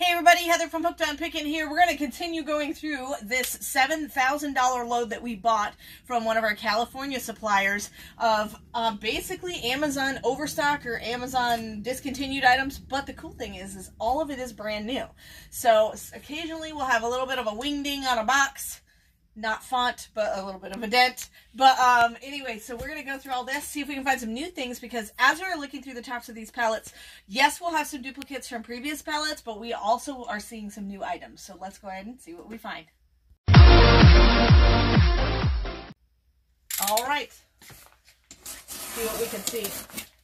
Hey everybody, Heather from Hooked on Pickin' here. We're going to continue going through this $7,000 load that we bought from one of our California suppliers of basically Amazon overstock or Amazon discontinued items. But the cool thing is all of it is brand new. So occasionally we'll have a little bit of a wing ding on a box. Not font, but a little bit of a dent. But anyway, so we're going to go through all this, see if we can find some new things, because as we're looking through the tops of these pallets, yes, we'll have some duplicates from previous pallets, but we also are seeing some new items. So let's go ahead and see what we find. All right. See what we can see.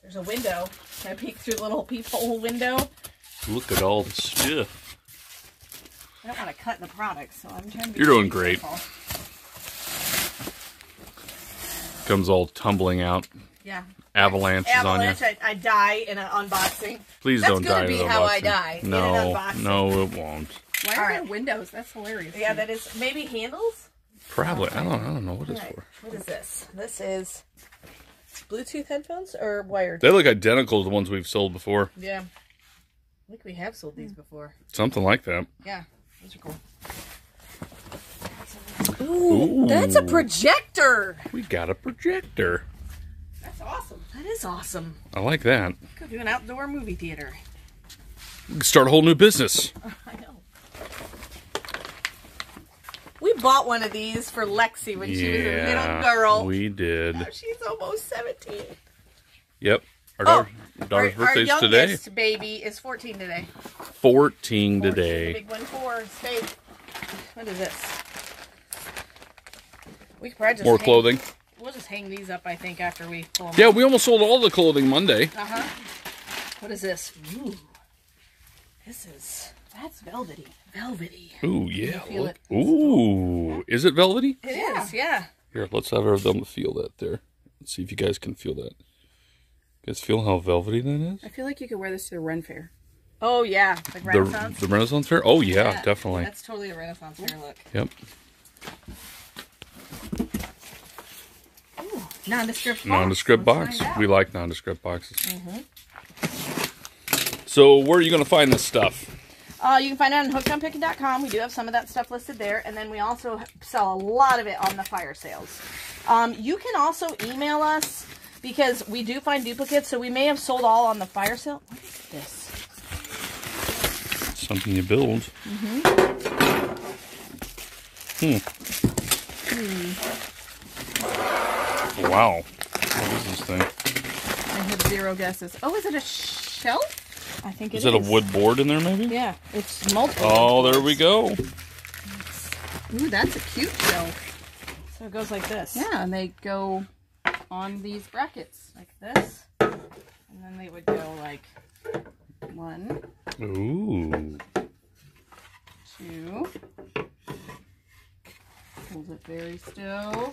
There's a window. Can I peek through the little peephole window? Look at all the stuff. I don't want to cut the product, so I'm trying to be You're doing great. Careful. Comes all tumbling out. Yeah. Avalanche on you. I die in an unboxing. Please That's don't die in an unboxing. That's going to be how I die in an unboxing. No, it won't. Why are there windows? That's hilarious. Yeah, that is. Maybe handles? Probably. Oh, I don't know what it's for. What is this? This is Bluetooth headphones or wired? They look identical to the ones we've sold before. Yeah. I think we have sold these before. Something like that. Yeah. Those are cool. Ooh, that's a projector. We got a projector. That's awesome. That is awesome. I like that. Go do an outdoor movie theater. We can start a whole new business. I know. We bought one of these for Lexi when she was a little girl. We did. Now she's almost 17. Yep. Our daughter's birthday's today. Our youngest baby is 14 today. 14 today. Big one for babe. What is this? We could probably just more clothing. We'll just hang these up, I think, after we pull them. Yeah, we almost sold all the clothing Monday. Uh-huh. What is this? Ooh. That's velvety. Velvety. Ooh, yeah. Look. Ooh. Is it velvety? It is, yeah. Here, let's have them feel that there. Let's see if you guys can feel that. You guys feel how velvety that is? I feel like you could wear this to the Ren Fair. Oh, yeah. Like Renaissance? The Renaissance Fair? Oh, yeah, definitely. That's totally a Renaissance Fair look. Yep. Ooh, nondescript box. Nondescript box. We like nondescript boxes. Mm-hmm. So, where are you going to find this stuff? You can find it on hookedonpickin.com. We do have some of that stuff listed there. And then we also sell a lot of it on the fire sales. You can also email us. Because we do find duplicates, so we may have sold all on the fire sale. What is this? Something you build. Mm-hmm. Hmm. Wow. What is this thing? I have zero guesses. Oh, is it a shelf? I think it is. Is it a wood board in there, maybe? Yeah, it's multiple. Oh, there we go. Ooh, that's a cute shelf. So it goes like this. Yeah, and they go on these brackets like this, and then they would go like one, two, hold it very still,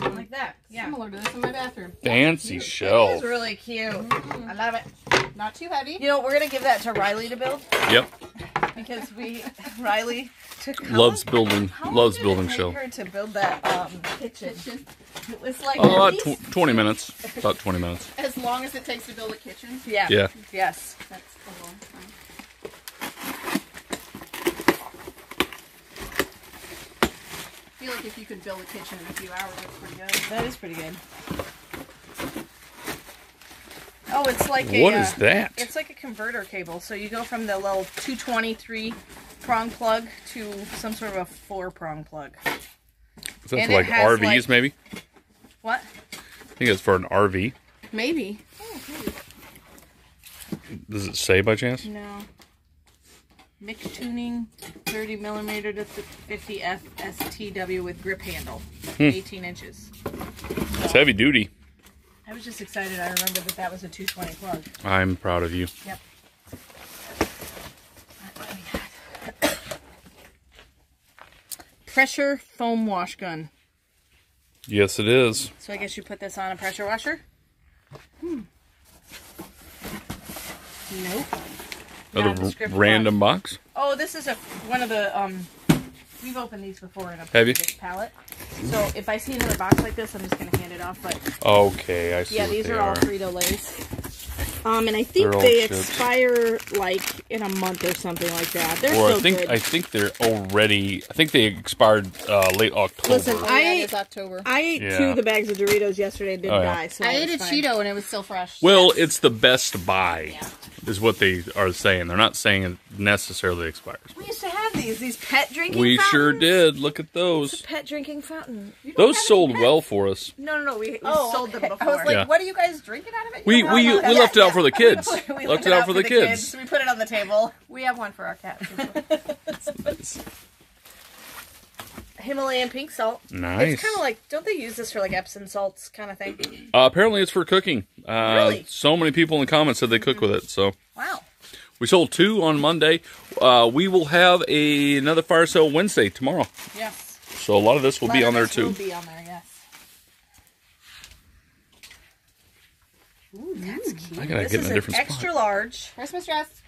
one like that, similar to this in my bathroom. Fancy shelf. It is really cute. Mm-hmm. I love it. Not too heavy. You know, we're going to give that to Riley to build. Yep. Because Riley loves building shelves. To build that kitchen. It was like 20 minutes. About 20 minutes. As long as it takes to build a kitchen? Yeah. Yeah. Yes. That's a long time. I feel like if you could build a kitchen in a few hours, that's pretty good. That is pretty good. Oh, it's like what is that? It's like a converter cable. So you go from the little 223 prong plug to some sort of a 4-prong plug. Is that for like RVs, like, maybe? What? I think it's for an RV. Maybe. Oh, maybe. Does it say by chance? No. Mix tuning, 30 millimeter to 50F STW with grip handle, 18 inches. It's heavy duty. I was just excited. I remember that was a 220 plug. I'm proud of you. Yep. Pressure foam wash gun. Yes, it is. So I guess you put this on a pressure washer? Hmm. Nope. Another random box? Oh, this is one of the... We've opened these before in a big pallet. So if I see another box like this, I'm just going to hand it off. But okay, I see. Yeah, these are all Frito-Lays. And I think they expire like in a month or something like that. They're so good. I think they're already. I think they expired late October. Listen, I ate two of the bags of Doritos yesterday and didn't die. So I ate a Cheeto and it was still fresh. Well, it's the best buy, is what they are saying. They're not saying it necessarily expires. We used to have these pet drinking. We fountains. Sure did. Look at those. It's a pet drinking fountain. Those sold well for us. No. We sold them before. I was like, what are you guys drinking out of it? We left it out for the kids. We left it out for the kids. So we put it on the table. We have one for our cats. Nice. Himalayan pink salt. Nice. It's kind of like, don't they use this for like Epsom salts kind of thing? Apparently it's for cooking. Really? So many people in the comments said they cook with it. So. Wow. We sold 2 on Monday. We will have another fire sale Wednesday tomorrow. Yes. So a lot of this will be on there too. Will be on there, yes. Ooh, that's cute. I gotta get in a different spot. This is an extra large Christmas dress.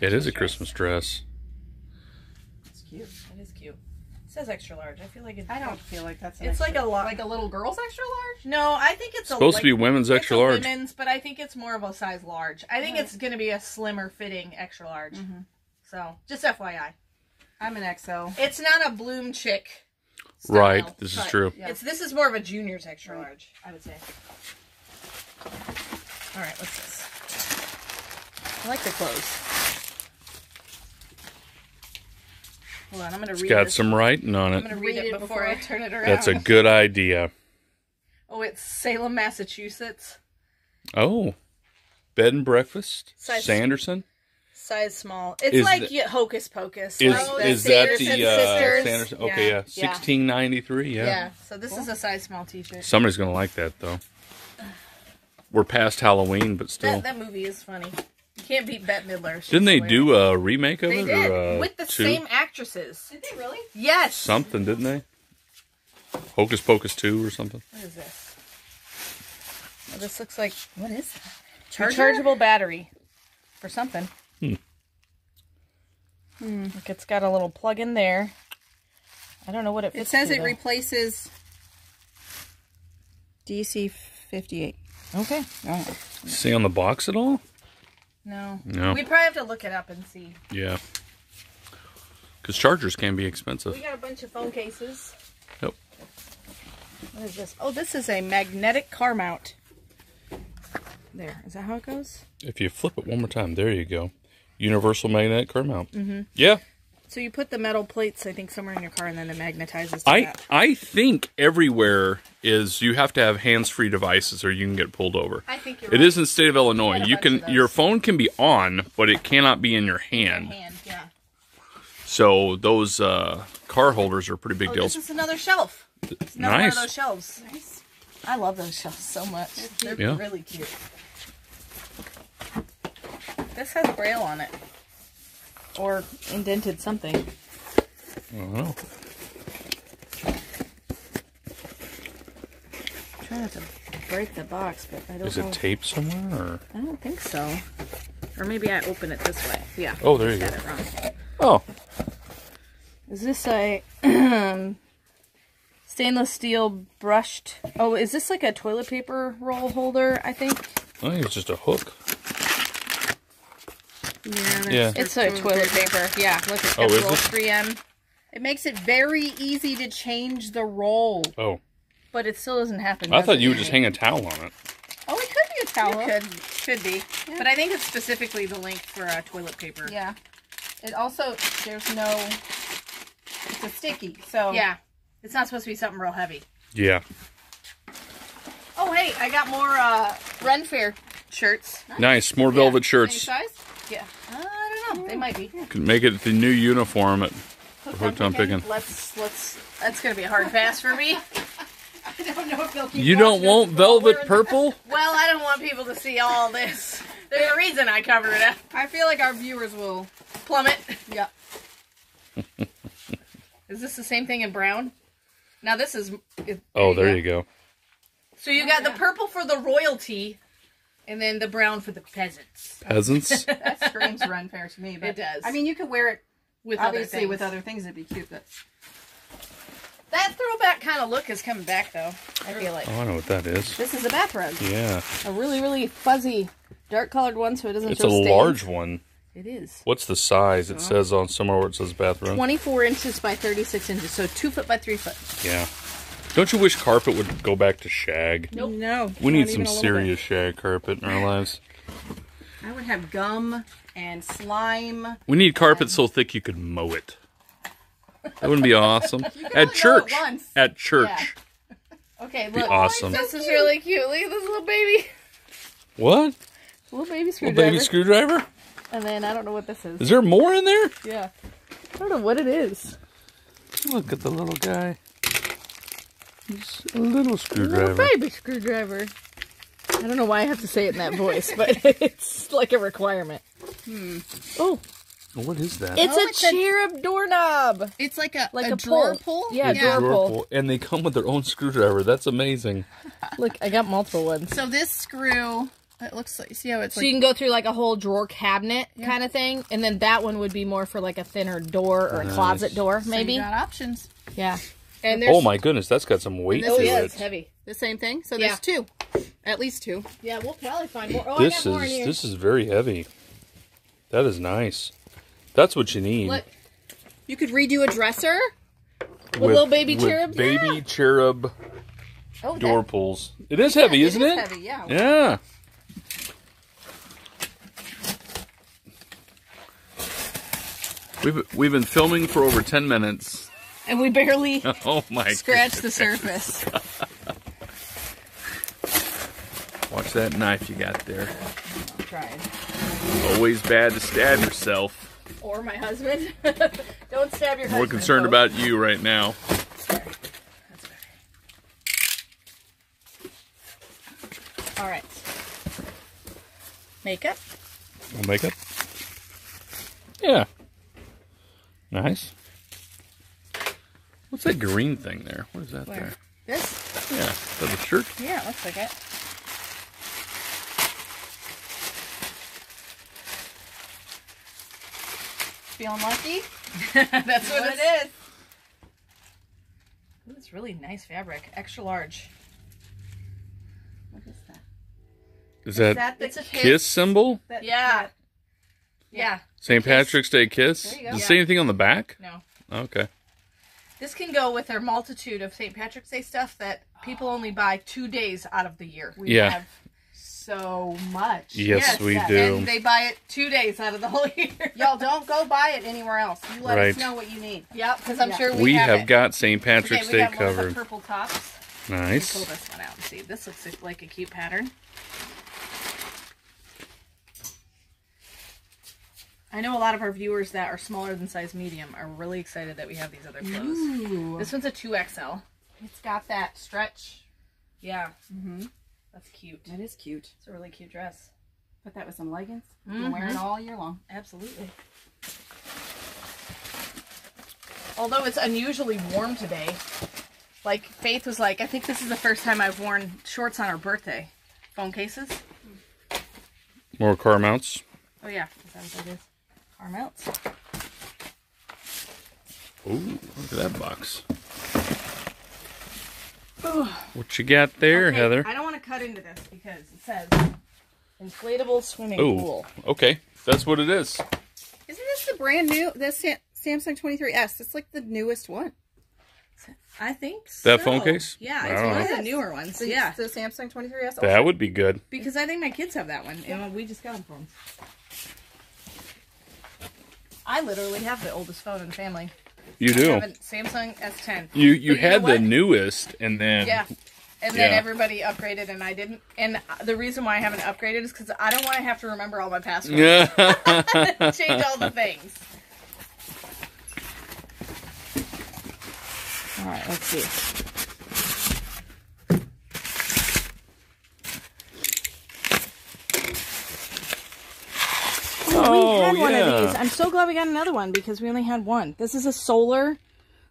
It is a Christmas dress. It's cute. It is cute. It says extra large. I feel like it's. I don't feel like that's. It's like a lot, like a little girl's extra large. No, I think it's supposed to be women's extra large. Women's, but I think it's more of a size large. I think it's going to be a slimmer fitting extra large. Mm-hmm. So just FYI, I'm an XO. It's not a bloom chick. Style, right. This is true. Yeah. This is more of a junior's extra large, I would say. All right. What's this? I like the clothes. Hold on, I'm gonna read it. It's got some writing on it. I'm gonna read it before I turn it around. That's a good idea. Oh, it's Salem, Massachusetts. Oh, bed and breakfast. Sanderson. Size small. It's like Hocus Pocus. Is that the Sanderson? Okay, yeah. 1693. Yeah. Yeah. So this is a size small T-shirt. Somebody's gonna like that though. We're past Halloween, but still. That movie is funny. You can't beat Bette Midler. Didn't they do a remake of it? They did, with the same actresses. Did they really? Yes. Something, didn't they? Hocus Pocus 2 or something. What is this? Well, this looks like, what is that? Rechargeable battery for something. Look, it's got a little plug in there. I don't know what it fits. It says it replaces DC-58. Okay. Right. See on the box at all? No. We'd probably have to look it up and see. Yeah. Because chargers can be expensive. We got a bunch of phone cases. Yep. What is this? Oh, this is a magnetic car mount. There. Is that how it goes? If you flip it one more time, there you go. Universal magnetic car mount. Mm-hmm. Yeah. So you put the metal plates, I think, somewhere in your car, and then it magnetizes to that. I think everywhere you have to have hands-free devices, or you can get pulled over. I think you're right. It is in the state of Illinois. Your phone can be on, but it cannot be in your hand. Yeah. So those car holders are pretty big deals. This is another shelf. It's another one of those shelves. Nice. I love those shelves so much. They're really cute. This has Braille on it. Or indented something. I don't know. I'm trying not to break the box, but I don't know. Is it taped somewhere? Or? I don't think so. Or maybe I open it this way. Yeah. Oh, there you go. I got it wrong. Oh. Is this a stainless steel brushed... Oh, is this like a toilet paper roll holder, I think? I think it's just a hook. Yeah, it's a toilet paper. Yeah, look, it's got the little 3M. It makes it very easy to change the roll. Oh. But it still doesn't happen. I thought you would just hang a towel on it. Oh, it could be a towel. It could be. Yeah. But I think it's specifically the length for toilet paper. Yeah. It also, it's a sticky, so. Yeah. It's not supposed to be something real heavy. Yeah. Oh, hey, I got more Ren Fair shirts. Nice, more velvet shirts. Any size? Yeah. I don't know. They might be. You can make it the new uniform at Hooked on Pickin'. That's gonna be a hard pass for me. I don't know if they'll keep. You don't want velvet purple? Well, I don't want people to see all this. There's a reason I covered it up. I feel like our viewers will plummet. Yeah. Is this the same thing in brown? Now this is. There you go. So you got the purple for the royalty. And then the brown for the peasants. Peasants? That screams Ren Fair to me. But it does. I mean, you could wear it with other things. It'd be cute. But that throwback kind of look is coming back, though. I feel like. Oh, I know what that is. This is a bathrobe. Yeah. A really, really fuzzy dark-colored one, so it doesn't show stains. It's a large one. It is. What's the size? It says on somewhere where it says bathroom. 24 inches by 36 inches, so 2 foot by 3 foot. Yeah. Don't you wish carpet would go back to shag? Nope. No. We need some serious shag carpet in our lives. I would have gum and slime. We need carpet so thick you could mow it. That wouldn't be awesome. At church. At church. Yeah. Okay, look. Be awesome. This is really cute. Look at this little baby. What? Little baby screwdriver. Little baby screwdriver? And then I don't know what this is. Is there more in there? Yeah. I don't know what it is. Look at the little guy. He's a little screwdriver. A little baby screwdriver. I don't know why I have to say it in that voice, but it's like a requirement. Hmm. Oh. What is that? It's a cherub doorknob. It's like a drawer pull. Yeah, drawer pull. And they come with their own screwdriver. That's amazing. Look, I got multiple ones. So this screw, it looks like, see how it's so you can go through like a whole drawer cabinet kind of thing. And then that one would be more for like a thinner door or a closet door, maybe. So you got options. Yeah. And oh my goodness, that's got some weight to it. Oh yeah, it's heavy. The same thing? So there's two. At least two. Yeah, we'll probably find more. Oh, I got more in here. This is very heavy. That is nice. That's what you need. Look, you could redo a dresser with little baby cherub. Baby cherub door pulls. It is heavy, isn't it? It is heavy, yeah. Yeah. We've been filming for over 10 minutes. And we barely scratched the surface. Watch that knife you got there. I'm trying. Always bad to stab yourself. Or my husband. Don't stab your husband. We're concerned about you right now. Sorry. That's okay. All right. Makeup. Well, makeup? Yeah. Nice. What's that green thing there? What is that there? This? Yeah. Is that a shirt? Yeah, it looks like it. Feeling lucky? That's what it is. Ooh, it's really nice fabric. Extra large. What is that? Is that the kiss symbol? That, yeah. St. Patrick's Day kiss? There you go. Does it say anything on the back? No. Okay. This can go with our multitude of St. Patrick's Day stuff that people only buy 2 days out of the year. We have so much. Yes, we do. And they buy it 2 days out of the whole year. Y'all don't go buy it anywhere else. You let us know what you need. Yep, because I'm sure we have got St. Patrick's Day covered. We have purple tops. Nice. Let me pull this one out and see. This looks like a cute pattern. I know a lot of our viewers that are smaller than size medium are really excited that we have these other clothes. Ooh. This one's a 2XL. It's got that stretch. Yeah. Mm-hmm. That's cute. That is cute. It's a really cute dress. Put that with some leggings. Mm-hmm. You can wear it all year long. Absolutely. Although it's unusually warm today. Like, Faith was like, I think this is the first time I've worn shorts on our birthday. Phone cases. More car mounts. Oh, yeah. Is that what it is? Car mounts. Oh, look at that box. Ooh. What you got there, Heather? I don't want to cut into this because it says inflatable swimming pool. Okay, that's what it is. Isn't this the brand new, this Samsung 23S? It's like the newest one. I think so. That phone case? Yeah, it's one of the newer ones. So yeah. The Samsung 23S. That would be good. Because I think my kids have that one, and we just got them for them. I literally have the oldest phone in the family. You do. I have a Samsung S10. You had the newest, and then and then everybody upgraded, and I didn't. And the reason why I haven't upgraded is because I don't want to have to remember all my passwords. Change all the things. All right, let's see. Oh, we had one of these. I'm so glad we got another one because we only had one. This is a solar,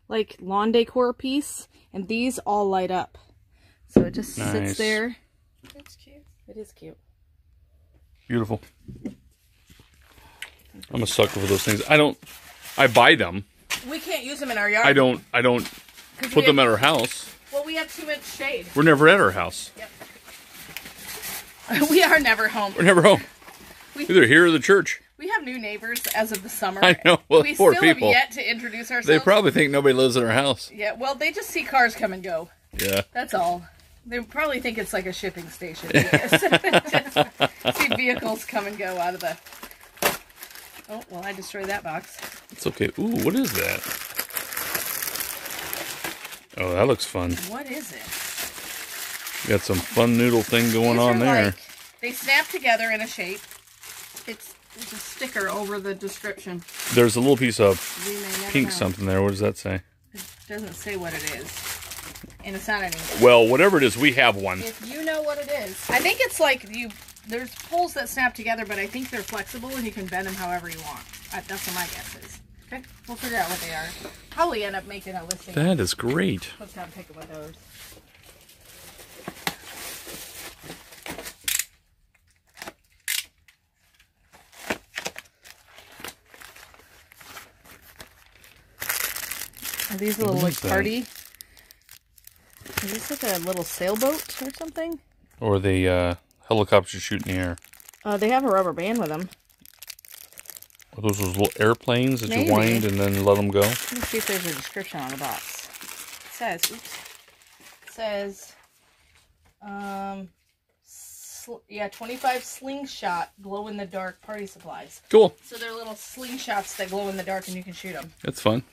like, lawn decor piece, and these all light up. So it just sits there. That's cute. It is cute. Beautiful. I'm a sucker for those things. I buy them. We can't use them in our yard. I don't put them at our house. Well, we have too much shade. We're never at our house. Yep. We are never home. We're never home. Either here or the church. We have new neighbors as of the summer. I know. Well, we still have yet to introduce ourselves. They probably think nobody lives in our house. Yeah, well, they just see cars come and go. Yeah. That's all. They probably think it's like a shipping station. See vehicles come and go out of the... Oh, well, I destroyed that box. It's okay. Ooh, what is that? Oh, that looks fun. What is it? Got some fun noodle thing going on there. Like, they snap together in a shape. It's a sticker over the description. There's a little piece of pink something there. What does that say? It doesn't say what it is. And it's not anything. Well, whatever it is, we have one. If you know what it is. I think it's like you... There's poles that snap together, but I think they're flexible and you can bend them however you want. That's what my guess is. Okay, we'll figure out what they are. Probably end up making a listing. That is great. Let's have a pick one of those. Are these little like party? Is this like a little sailboat or something? Or the helicopter shoot in the air. They have a rubber band with them. Are those little airplanes that you wind and then let them go? Let's see if there's a description on the box. It says, oops. It says, yeah, 25 slingshot glow-in-the-dark party supplies. Cool. So they're little slingshots that glow in the dark and you can shoot them. That's fun.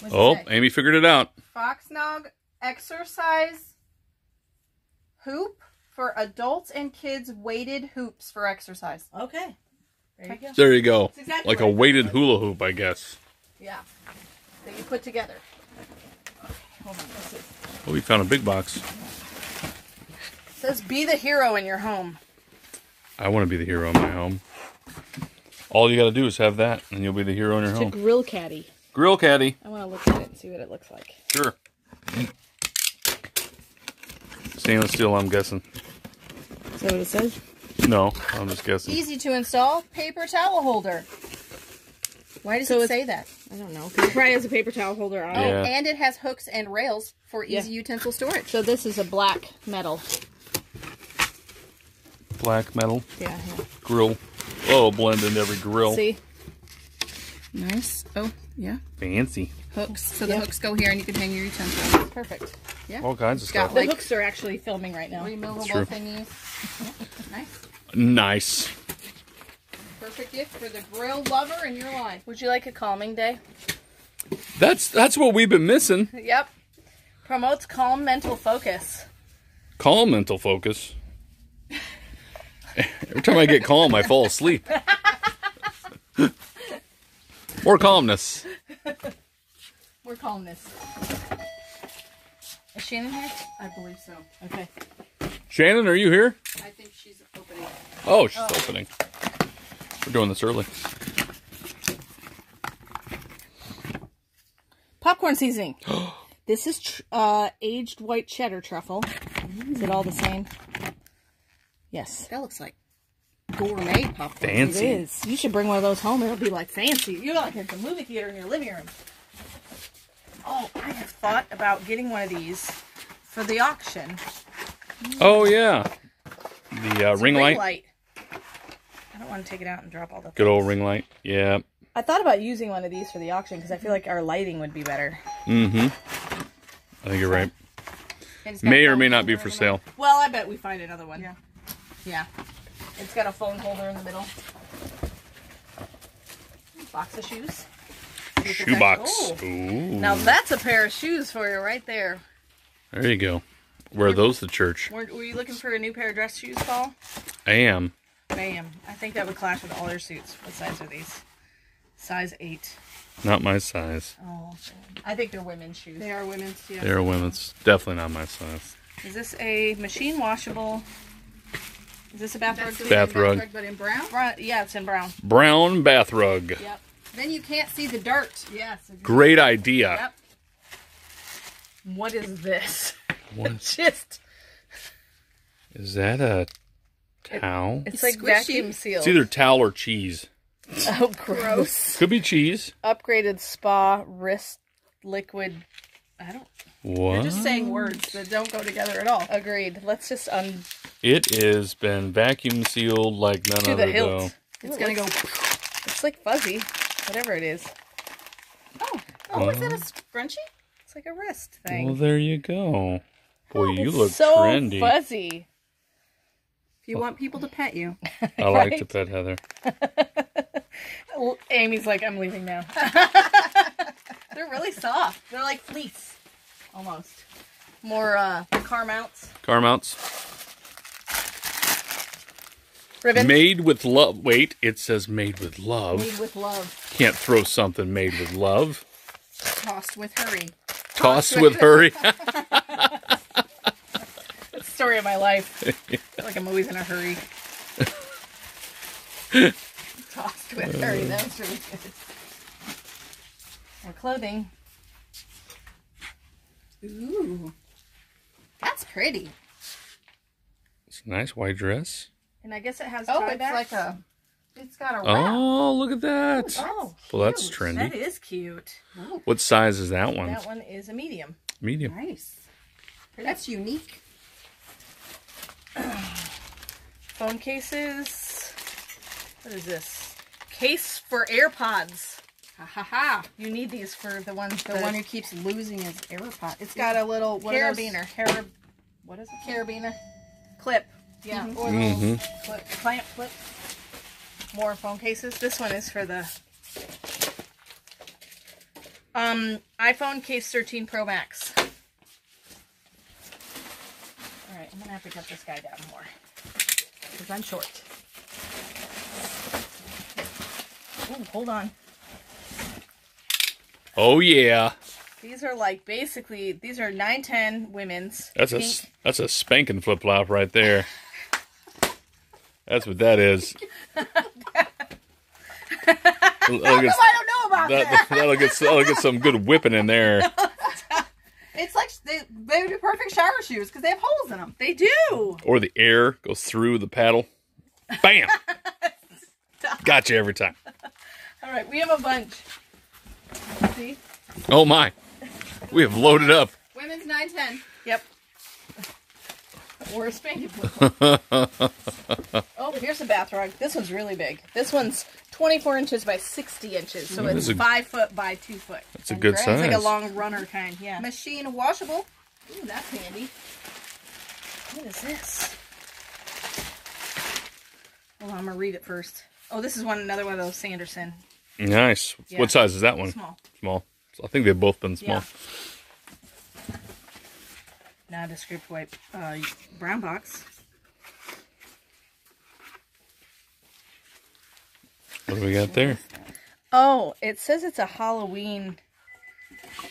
What's Amy figured it out. Foxnog exercise hoop for adults and kids, weighted hoops for exercise. Okay. There you go. There you go. Exactly like a weighted hula hoop, I guess. Yeah. That you put together. Okay, hold on. Oh, we found a big box. It says, be the hero in your home. I want to be the hero in my home. All you got to do is have that, and you'll be the hero in your home. It's a grill caddy. Grill caddy. I want to look at it and see what it looks like. Sure. Stainless steel, I'm guessing. Is that what it says? No, I'm just guessing. Easy to install paper towel holder. Why does it say that? I don't know. Because it probably has a paper towel holder on it. Yeah. And it has hooks and rails for easy utensil storage. So this is a black metal. Black metal? Yeah. Grill. Oh, blend in every grill. See? Nice. Oh, yeah. Fancy. Hooks. So the hooks go here and you can hang your utensils. Perfect. Yeah. All kinds of stuff. The hooks are actually filming right now. Removable thingies. Nice. Nice. Perfect gift for the grill lover in your life. Would you like a calming day? That's what we've been missing. Yep. Promotes calm mental focus. Calm mental focus? Every time I get calm, I fall asleep. More calmness. More calmness. Is Shannon here? I believe so. Okay. Shannon, are you here? I think she's opening. Oh, she's opening. We're doing this early. Popcorn seasoning. This is aged white cheddar truffle. Ooh. Is it all the same? Yes. That looks like gourmet popcorn. Fancy. It is. You should bring one of those home. It'll be like fancy. You're like at the movie theater in your living room. Oh, I have thought about getting one of these for the auction. Oh, yeah. The ring light. I don't want to take it out and drop all the Good old ring light. Yeah. I thought about using one of these for the auction because I feel like our lighting would be better. Mm-hmm. I think you're right. May or may not be for sale. Well, I bet we find another one. Yeah. Yeah. It's got a phone holder in the middle. Box of shoes. Shoebox. Now that's a pair of shoes for you right there. There you go. Where are those? The church. Were you looking for a new pair of dress shoes, Paul? I am. I am. I think that would clash with all their suits. What size are these? Size 8. Not my size. Oh. I think they're women's shoes. They are women's. Yeah. They are women's. Definitely not my size. Is this a machine washable? Is this a bath rug? Bath rug. But in brown? Yeah, it's in brown. Brown bath rug. Yep. Then you can't see the dirt. Yes. Exactly. Great idea. Yep. What is this? What? Just... Is that a towel? It's like vacuum sealed. It's either towel or cheese. Oh, gross. Could be cheese. Upgraded spa wrist liquid. I don't... What? You're just saying words that don't go together at all. Agreed. Let's just It has been vacuum sealed like none other, though. It's gonna go... It's like fuzzy. Whatever it is. Oh. Oh, is that a scrunchie? It's like a wrist thing. Well, there you go. Boy, oh, you look so trendy. Fuzzy. If you want people to pet you. I like to pet Heather. Amy's like, I'm leaving now. They're really soft. They're like fleece. Almost. More car mounts. Car mounts. Ribbon. Made with love. Wait, it says made with love. Made with love. Can't throw something made with love. Tossed with hurry. Tossed with hurry. That's the story of my life. Yeah. I feel like I'm always in a hurry. Tossed with hurry. That was really good. More clothing. Ooh, that's pretty. It's a nice white dress. And I guess it has tie-backs. It's like a, it's got a wrap. Oh, look at that. Oh, that's well, that's trendy. That is cute. Ooh. What size is that one? That one is a medium. Medium. Nice. Pretty. That's unique. Phone cases. What is this? Case for AirPods. Ha ha ha. You need these for the ones that... The one who keeps losing his AirPod. It's got a little... What carabiner. What is it? Carabiner. Clip. Yeah. Mm-hmm. Or little clamp clip. More phone cases. This one is for the... iPhone Case 13 Pro Max. Alright, I'm going to have to cut this guy down more. Because I'm short. Ooh, hold on. Oh yeah. These are like basically these are 9/10 women's. That's pink. That's a spanking flip flop right there. That's what that is. I don't know about that. That'll get some good whipping in there. It's like they would be perfect shower shoes because they have holes in them. They do. Or the air goes through the paddle. Bam. Gotcha every time. All right, we have a bunch. See? Oh my! We have loaded up. Women's 9/10. Yep. Or a spanky flip. Oh, here's a bath rug. This one's really big. This one's 24 inches by 60 inches, so it's 5 foot by 2 foot. That's a good size. It's like a long runner kind. Yeah. Machine washable. Ooh, that's handy. What is this? Hold on, I'm gonna read it first. Oh, this is another one of those Sanderson. Nice. Yeah. What size is that one? Small. Small. I think they've both been small. Yeah. Nondescript white brown box. What do we got there? Oh, it says it's a Halloween.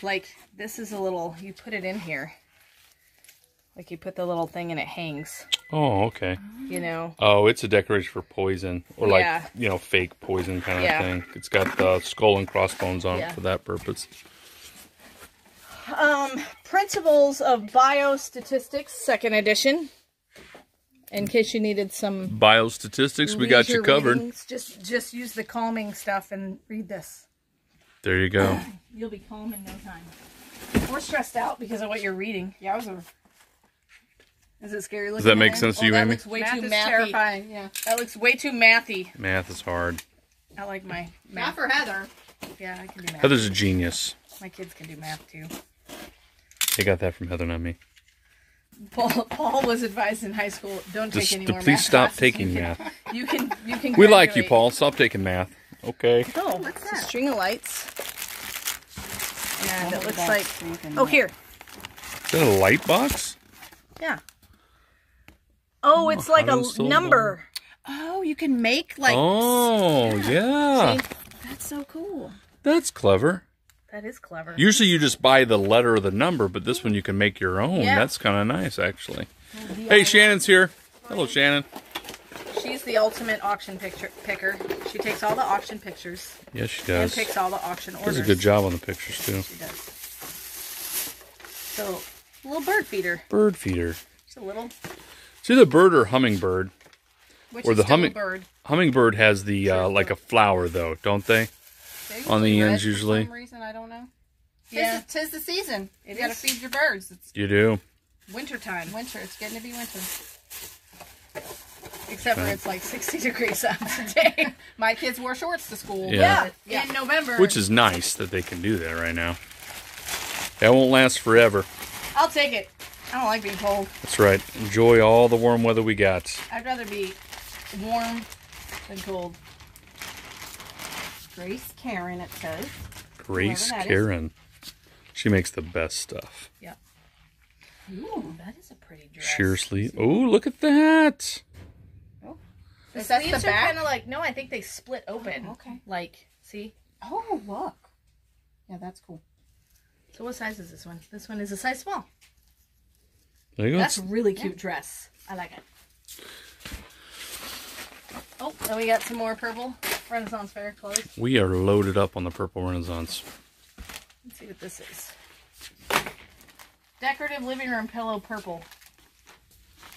Like, this is a little, you put it in here. Like, you put the little thing and it hangs. Oh, okay. You know. Oh, it's a decoration for poison. Or like, you know, fake poison kind of thing. It's got the skull and crossbones on it for that purpose. Principles of Biostatistics, 2nd edition. In case you needed some... Biostatistics, we got you covered. Readings. Just use the calming stuff and read this. There you go. You'll be calm in no time. We're stressed out because of what you're reading. Yeah, I was a... Is it scary looking? Does that make sense to you, Amy? That looks way too mathy. Terrifying. Yeah. That looks way too mathy. Math is hard. I like my math. Not for Heather. Yeah, I can do math. Heather's a genius. My kids can do math too. They got that from Heather, not me. Paul was advised in high school, don't take any more math. Please stop taking math. You can. We like you, Paul. Stop taking math. Okay. Oh, what's that? It's a string of lights. And it looks like. Oh, here. Is that a light box? Yeah. Oh, it's like a number. Oh, you can make like... Oh, yeah. See? That's so cool. That's clever. That is clever. Usually you just buy the letter or the number, but this one you can make your own. Yeah. That's kind of nice, actually. Hey, Shannon's here. Hello, Shannon. She's the ultimate auction picker. She takes all the auction pictures. Yes, she does. And picks all the auction orders. She does a good job on the pictures, too. She does. So, a little bird feeder. Bird feeder. Just a little... It's either bird or hummingbird. Which or the hummingbird. Hummingbird has the like a flower though, don't they? On the ends usually. For some reason I don't know. Yeah. Tis the season. You gotta feed your birds. It's you do. Winter time. Winter. It's getting to be winter. Except for it's like 60 degrees out today. My kids wore shorts to school. Yeah. Yeah. In November. Which is nice that they can do that right now. That won't last forever. I'll take it. I don't like being cold. That's right. Enjoy all the warm weather we got. I'd rather be warm than cold. Grace Karen, it says. Grace Karen. She makes the best stuff. Yeah. Ooh, that is a pretty dress. Seriously. Oh, look at that. Oh. The sleeves are kind of like, no, I think they split open. Oh, okay. Like, see? Oh, look. Yeah, that's cool. So what size is this one? This one is a size small. There you go. That's a really cute dress. I like it. Oh, and we got some more Purple Renaissance Fair clothes. We are loaded up on the Purple Renaissance. Let's see what this is. Decorative living room pillow purple.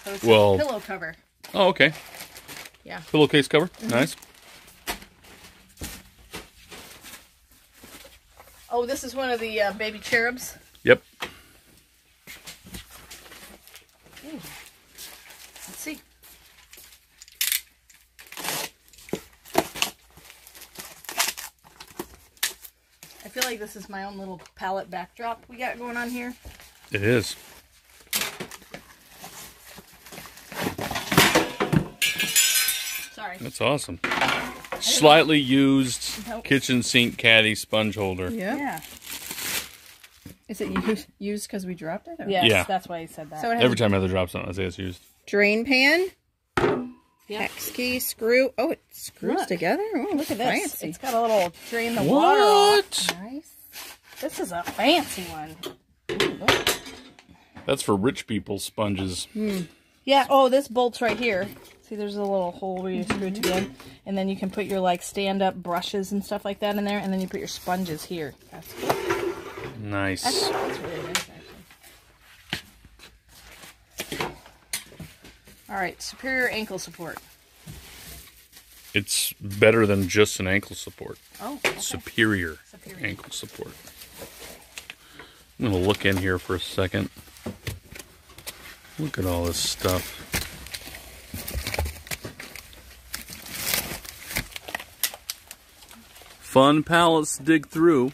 So it's a pillow cover. Oh, okay. Yeah. Pillowcase cover. Mm-hmm. Nice. Oh, this is one of the baby cherubs. Yep. Ooh. Let's see. I feel like this is my own little palette backdrop we got going on here. It is. Sorry. That's awesome. Slightly used kitchen sink caddy sponge holder. Yeah. Yeah. Is it used because we dropped it? Or? Yes, yeah. That's why you said that. So every time Heather drops something, I say it's used. Drain pan. Yep. Hex key, screw. Oh, it screws together? Oh, look at this. Fancy. It's got a little drain the water off. Nice. This is a fancy one. Ooh, look. That's for rich people sponges. Mm. Yeah. Oh, this bolts right here. See, there's a little hole where you screw it in, and then you can put your like stand-up brushes and stuff like that in there, and then you put your sponges here. That's cool. Nice. That's really nice, actually. All right, superior ankle support. It's better than just an ankle support. Oh. Okay. Superior ankle support. I'm gonna look in here for a second. Look at all this stuff. Fun pallets to dig through.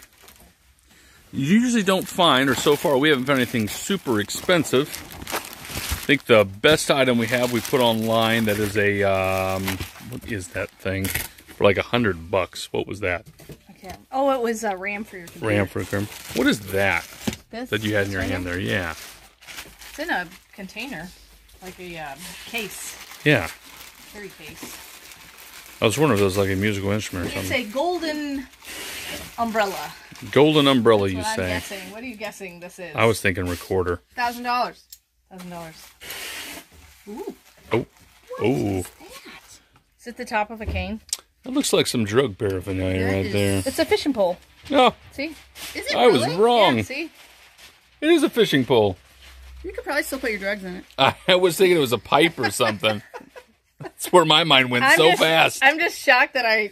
You usually don't find, or so far we haven't found anything super expensive. I think the best item we have we put online that is a, what is that thing? For like $100. What was that? Okay. Oh, it was a RAM for your computer. RAM for your computer. What is that? This, that you had in your hand there, yeah. It's in a container, like a case. Yeah. Carry case. I was wondering if it was like a musical instrument or something. It's a golden umbrella. Golden umbrella, you say? I'm guessing. What are you guessing this is? I was thinking recorder. $1,000. $1,000. Ooh. Oh. What is that? Is it the top of a cane? It looks like some drug paraphernalia right there. It's a fishing pole. Oh. See? Is it really? I was wrong. Yeah, see? It is a fishing pole. You could probably still put your drugs in it. I was thinking it was a pipe or something. That's where my mind went so fast. I'm just shocked that I,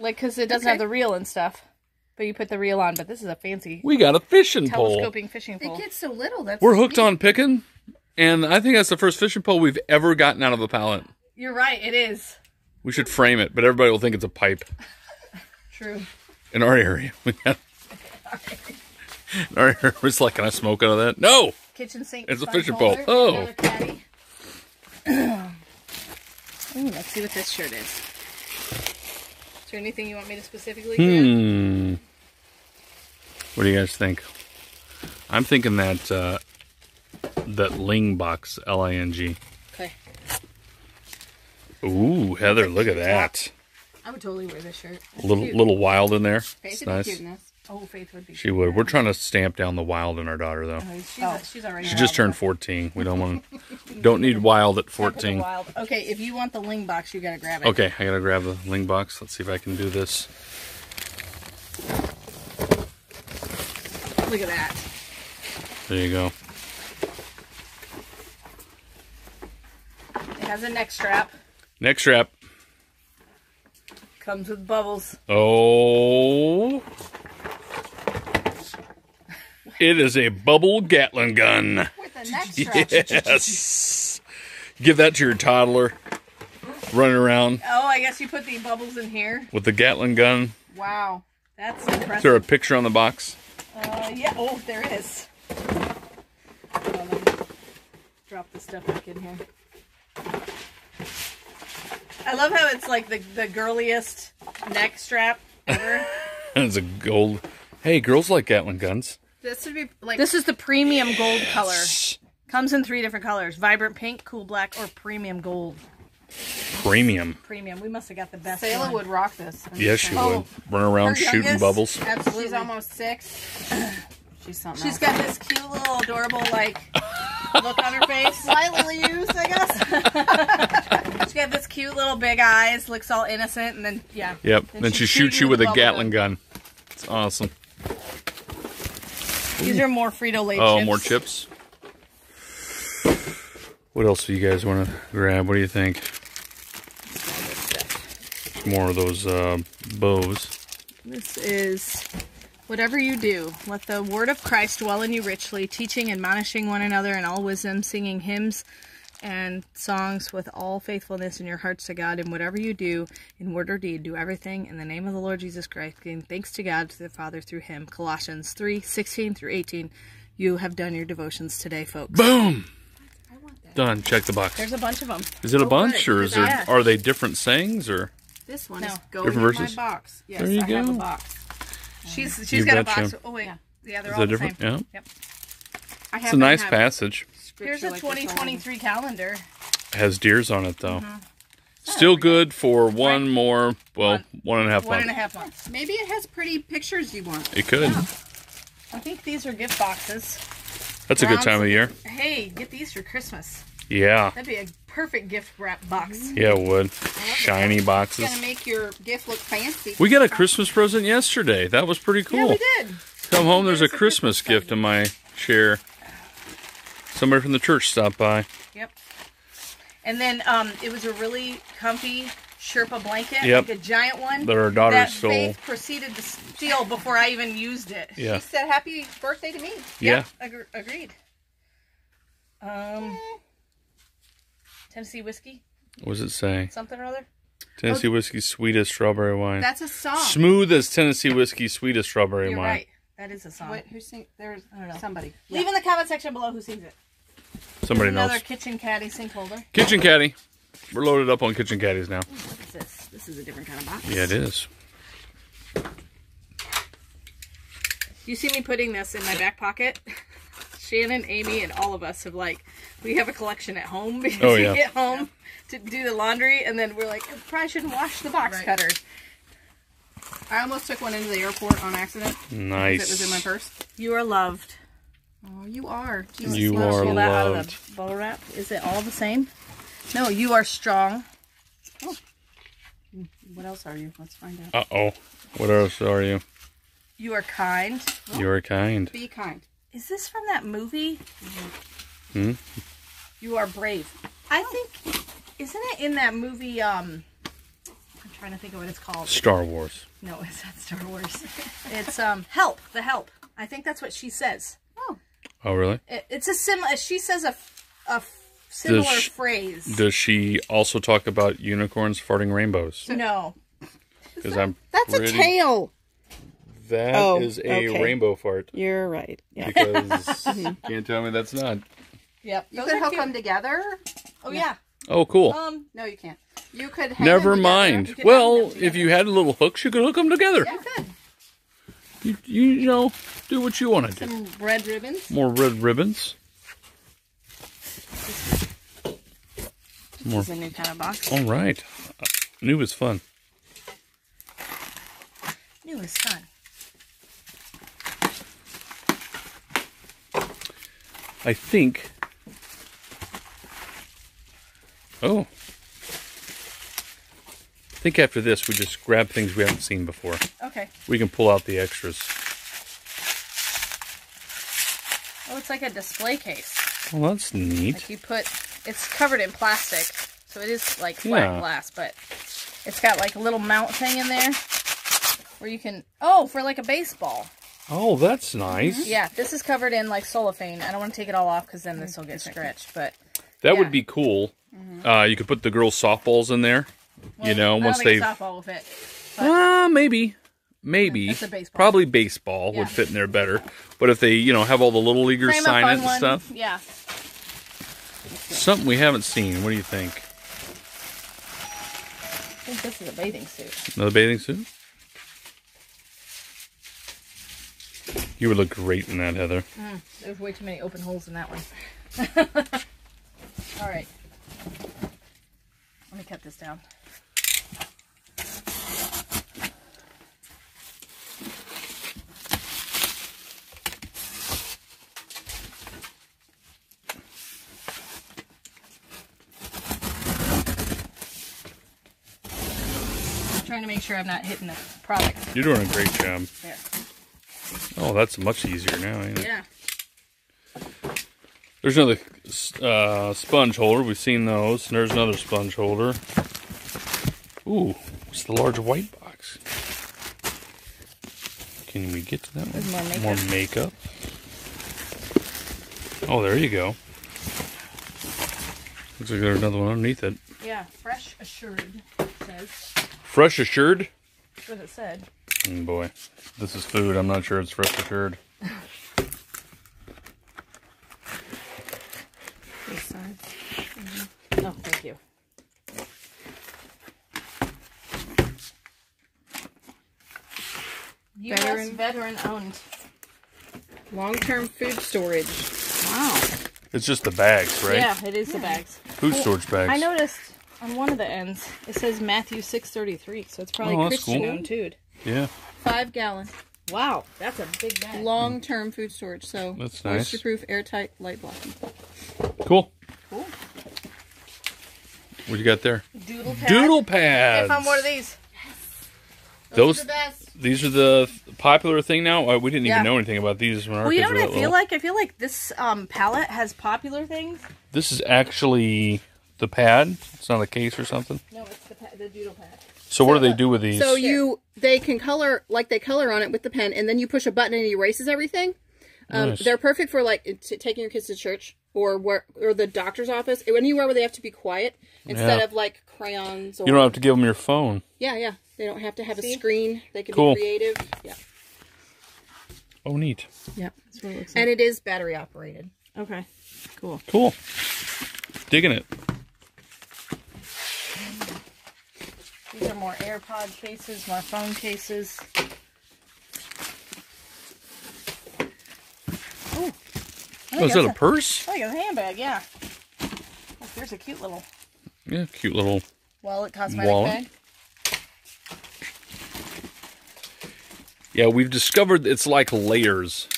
like, because it doesn't have the reel and stuff. But you put the reel on, but this is a fancy. We got a fishing pole. Telescoping fishing pole. They get so little. That's We're hooked on pickin', and I think that's the first fishing pole we've ever gotten out of the pallet. You're right, it is. We should frame it, but everybody will think it's a pipe. True. In our area. In our area, it's like, can I smoke out of that? No! Kitchen sink. It's a fishing pole. Oh. Ooh, let's see what this shirt is. Is there anything you want me to specifically get? What do you guys think? I'm thinking that that Ling box, L-I-N-G. Okay. Ooh, Heather, look at that. I would totally wear this shirt. That's a little wild in there. Faith would be cute in this. Oh, Faith would be cute. She would. We're trying to stamp down the wild in our daughter, though. Oh, she's already. She just turned 14. We don't want. Don't need wild at 14. Wild. Okay, if you want the Ling box, you gotta grab it. Okay, I gotta grab the Ling box. Let's see if I can do this. Look at that. There you go. It has a neck strap. Neck strap. Comes with bubbles. Oh. It is a bubble Gatling gun. With an extra. Yes. Give that to your toddler. Running around. Oh, I guess you put the bubbles in here. With the Gatling gun. Wow. That's impressive. Is there a picture on the box? Yeah. Oh, there is. Hold on, let me drop the stuff back in here. I love how it's like the girliest neck strap ever. And it's a gold. Hey, girls like Gatling guns. This would be like. This is the premium gold color. Comes in 3 different colors: vibrant pink, cool black, or premium gold. Premium. Premium. We must have got the best. Sayla would rock this. Yes, she would. Run around shooting bubbles. Absolutely. She's almost 6. She's something. She's got this cute little adorable like look on her face. Slightly used, I guess. She's got this cute little big eyes. Looks all innocent, and then yeah. Yep. Then she shoots you with a Gatling gun. It's awesome. These are more Frito-Lay chips. Oh, more chips. What else do you guys want to grab? What do you think? More of those bows. This is, whatever you do, let the word of Christ dwell in you richly, teaching and admonishing one another in all wisdom, singing hymns and songs with all faithfulness in your hearts to God. And whatever you do, in word or deed, do everything in the name of the Lord Jesus Christ, giving thanks to God, to the Father, through him. Colossians 3:16-18. You have done your devotions today, folks. Boom! I want that. Done. Check the box. There's a bunch of them. Is it a bunch, or is there, are they different sayings, or... This one is going in my box. Yes, there you go. I have a box. She's got a box. Oh, wait. Yeah, they're all the same. Yeah. Yep. It's a nice passage. Here's a 2023 calendar. It has deers on it, though. Mm-hmm. Still good for one more, well, 1.5 months. 1.5 months. Maybe it has pretty pictures you want. It could. Yeah. I think these are gift boxes. That's a good time of year. Hey, get these for Christmas. Yeah. That'd be a perfect gift wrap box. Yeah, it would. Shiny boxes. It's going to make your gift look fancy. We got a Christmas present yesterday. That was pretty cool. Yeah, we did. Come home, there's a Christmas gift in my chair. Somebody from the church stopped by. Yep. And then it was a really comfy Sherpa blanket. Yep. Like a giant one. That our daughter stole. That Faith proceeded to steal before I even used it. Yeah. She said, happy birthday to me. Yeah. Yep, agreed. Tennessee whiskey. What does it say? Something or other. Tennessee whiskey, sweetest strawberry wine. That's a song. Smooth as Tennessee whiskey, sweetest strawberry wine. You're right. That is a song. What, who sings? There's, I don't know. Somebody. Yeah. Leave in the comment section below who sings it. Somebody knows. Another kitchen caddy sink holder. Kitchen caddy. We're loaded up on kitchen caddies now. Ooh, what is this? This is a different kind of box. Yeah, it is. You see me putting this in my back pocket? Shannon, Amy, and all of us have like, we have a collection at home because we get home to do the laundry, and then we're like, I probably shouldn't wash the box cutter. I almost took one into the airport on accident. Nice. It was in my purse. You are loved. Oh, you are. Jesus, you are loved. That out of the bubble wrap. Is it all the same? No, you are strong. Oh. What else are you? Let's find out. Uh-oh. What else are you? You are kind. Oh. You are kind. Be kind. Is this from that movie? Mm-hmm. You are brave. I think, isn't it in that movie, I'm trying to think of what it's called. Star Wars. No, it's not Star Wars. It's, Help, The Help. I think that's what she says. Oh. Oh, really? It's a similar, she says a similar phrase. Does she also talk about unicorns farting rainbows? No. Because that's a tale. That is a rainbow fart. You're right. Yeah. Because you can't tell me that's not. Yep. You could hook them together. Oh, yeah. Oh, cool. No, you can't. You could hang them together. Well, if you had little hooks, you could hook them together. Yeah, you could. You know, do what you want to do. Some red ribbons. More red ribbons. This is a new kind of box. All right. New is fun. New is fun. I think. Oh. I think after this, we just grab things we haven't seen before. Okay. We can pull out the extras. Oh, it's like a display case. Well, that's neat. Like you put, it's covered in plastic, so it is like flat glass, but it's got like a little mount thing in there where you can, oh, for like a baseball. Oh, that's nice. Mm-hmm. Yeah, this is covered in like cellophane. I don't want to take it all off because then this will get scratched. But that would be cool. Mm-hmm. You could put the girls' softballs in there. Well, you know, once they softball will fit. Maybe. Probably baseball would fit in there better. But if they, you know, have all the little leaguers sign it and stuff. Yeah. Something we haven't seen. What do you think? I think this is a bathing suit. Another bathing suit? You would look great in that, Heather. There's way too many open holes in that one. All right. Let me cut this down. Trying to make sure I'm not hitting the product. You're doing a great job. There. Oh, that's much easier now, ain't it? Yeah. There's another sponge holder. We've seen those. And there's another sponge holder. Ooh, what's the large white box? Can we get to that one? There's more makeup. More makeup. Oh, there you go. Looks like there's another one underneath it. Yeah, Fresh Assured, it says. Fresh Assured? That's what it said. Oh boy. This is food. I'm not sure it's Fresh Assured. Oh, thank you. U.S. veteran-owned. Long-term food storage. Wow. It's just the bags, right? Yeah, it is the bags. Food storage bags. I noticed on one of the ends, it says Matthew 6:33, so it's probably Christian-owned food. Yeah. 5 gallon. Wow, that's a big bag. Long-term food storage, so that's nice. Moisture-proof, airtight, light blocking. Cool. Cool. What you got there? Doodle pads. Doodle pads. I found more of these. Yes. Those are the best. These are the popular thing now. We didn't even know anything about these when our kids were little. Well, you know what I feel like? I feel like this palette has popular things. This is actually the pad. It's not a case or something. No, it's the doodle pad. So what do they do with these? So they can color, like they color on it with the pen, and then you push a button and it erases everything. Nice. They're perfect for like taking your kids to church or the doctor's office, anywhere where they have to be quiet instead of like crayons. Or, you don't have to give them your phone. Yeah, yeah. They don't have to have a screen. They can be creative. Yeah. Oh, neat. Yeah. That's what it looks like. And it is battery operated. Okay. Cool. Cool. Digging it. These are more AirPod cases, more phone cases. Ooh. Oh, is that a purse? I think it's a handbag, yeah. Look, there's a cute little... Yeah, cute little wallet, cosmetic bag. Yeah, we've discovered it's like layers.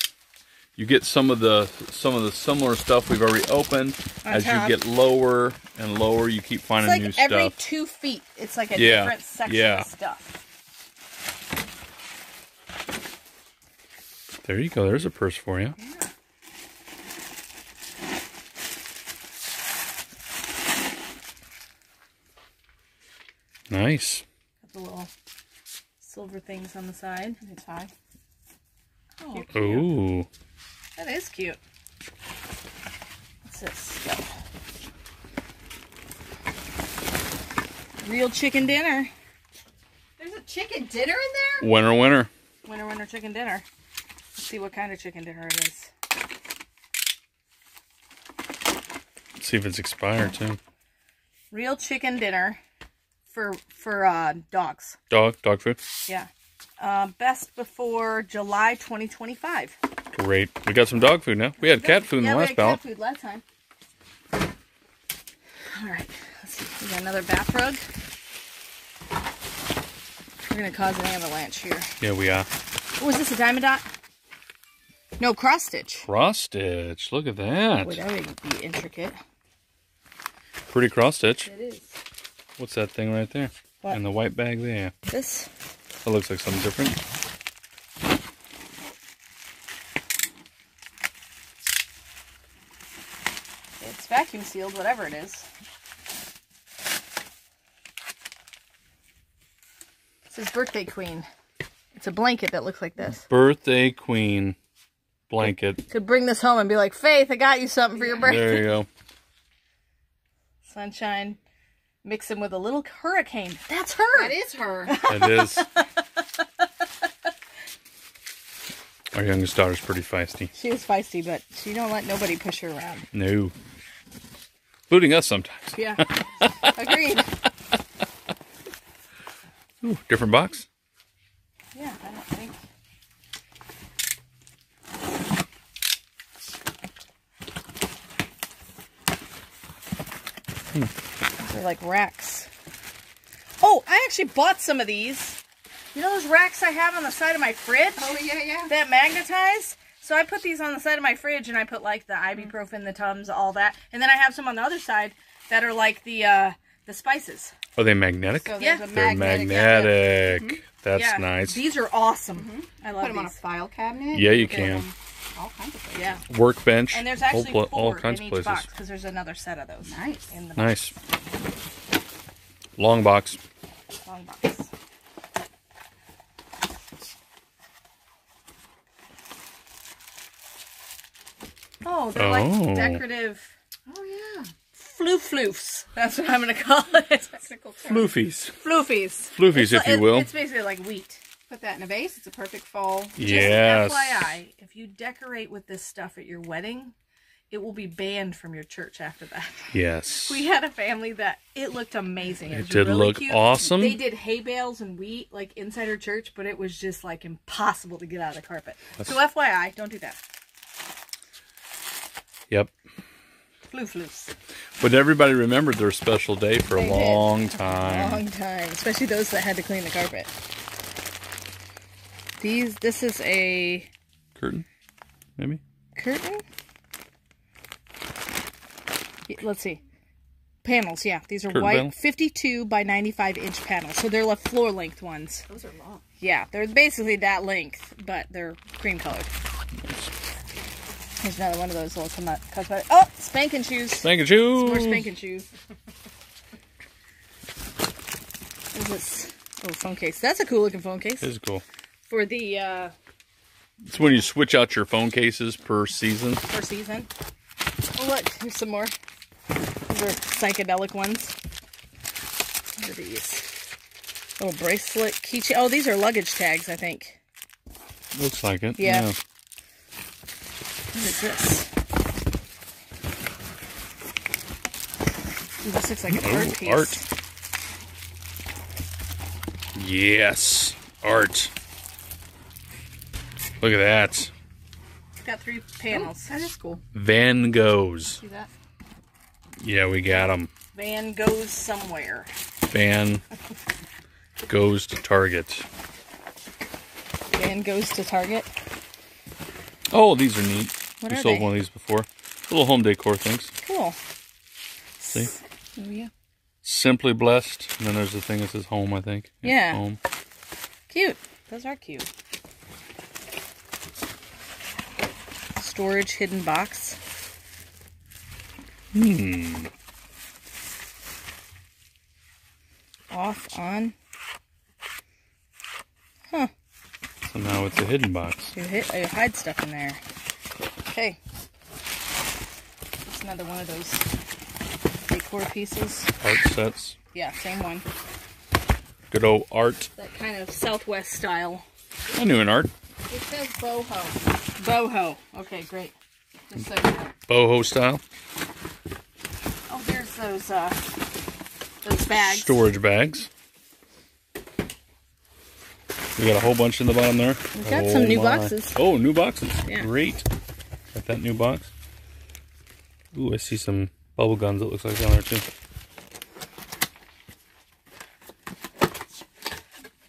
You get some of the similar stuff we've already opened. As you get lower and lower, you keep finding new stuff. It's like every 2 feet, it's like a different section of stuff. There you go. There's a purse for you. Yeah. Nice. Got the little silver things on the side. It's high. Oh, ooh. That is cute. What's this stuff? Real chicken dinner. There's a chicken dinner in there? Winner, winner. Winner, winner, chicken dinner. Let's see what kind of chicken dinner it is. Let's see if it's expired, too. Real chicken dinner for dogs. Dog food? Yeah. Best before July 2025. Great. We got some dog food now. We had cat food in the last ballot. Yeah, we had cat food last time. All right. Let's see. We got another bath rug. We're going to cause an avalanche here. Yeah, we are. Oh, is this a diamond dot? No, cross stitch. Cross stitch. Look at that. Boy, that would be intricate. Pretty cross stitch. It is. What's that thing right there? What? And the white bag there. This? That looks like something different. It's vacuum sealed, whatever it is. It says Birthday Queen. It's a blanket that looks like this. Birthday Queen blanket. Could bring this home and be like, Faith, I got you something for your birthday. There you go. Sunshine. Mix them with a little hurricane. That's her. That is her. That is. Our youngest daughter's pretty feisty. She is feisty, but she don't let nobody push her around. No. Including us sometimes. Yeah. Agreed. Ooh, different box? Yeah, I don't think. They're like racks. Oh, I actually bought some of these. You know those racks I have on the side of my fridge? Oh, yeah, yeah. That magnetize? So I put these on the side of my fridge, and I put, like, the ibuprofen, the Tums, all that. And then I have some on the other side that are, like, the spices. Are they magnetic? So yeah. They're magnetic. Mm-hmm. That's nice. These are awesome. Mm-hmm. I love these. Put them on a file cabinet. Yeah, you can. All kinds of places. Yeah. Workbench. And there's actually all kinds of places. Box, because there's another set of those. Nice. In the box. Nice. Long box. Long box. Oh, they're like decorative. Oh, yeah. Floof-floofs. That's what I'm going to call it. Floofies. Floofies. Floofies, if you will. It's basically like wheat. Put that in a vase. It's a perfect fall. Yes. Just FYI, if you decorate with this stuff at your wedding, it will be banned from your church after that. Yes. We had a family that it looked amazing. It did really look cute. Awesome. They did hay bales and wheat like inside her church, but it was just like impossible to get out of the carpet. That's... So FYI, don't do that. Yep. Floof-floofs. But everybody remembered their special day for a long time. A long time. Especially those that had to clean the carpet. These, this is a... Curtain? Maybe? Curtain? Let's see. Panels, yeah. These are curtain white. Panel? 52 by 95 inch panels. So they're like floor length ones. Those are long. Yeah, they're basically that length, but they're cream colored. Here's another one of those little cosmetic. Oh, spanking shoes. Spanking shoes. Some more spanking shoes. What is this? Oh, phone case. That's a cool looking phone case. It is cool. For the... It's when you switch out your phone cases per season. Per season. Oh, look. Here's some more. These are psychedelic ones. What are these? Little bracelet keychain. Oh, these are luggage tags, I think. Looks like it. Yeah. What is this? Ooh, this looks like an art piece. Art. Yes. Art. Look at that. It's got three panels. Ooh, that is cool. Van Goghs. See that? Yeah, we got them. Van goes somewhere. Van goes to Target. Van goes to Target. Oh, these are neat. What we are sold they? One of these before. Little home decor things. Cool. See? Oh, yeah. Simply Blessed. And then there's the thing that says home, I think. Yeah. Home. Cute. Those are cute. Storage hidden box. Hmm. Off, on. Huh. So now it's a hidden box. You hide stuff in there. Okay. It's another one of those decor pieces. Art sets. Yeah, same one. Good old art. That kind of Southwest style. I knew an art. It says boho. Boho. Okay, great. Just so you know. Boho style. Oh, there's those bags. Storage bags. We got a whole bunch in the bottom there. We got some new boxes. Oh, new boxes. Yeah. Great. Got that new box. Ooh, I see some bubble guns, it looks like, down there, too.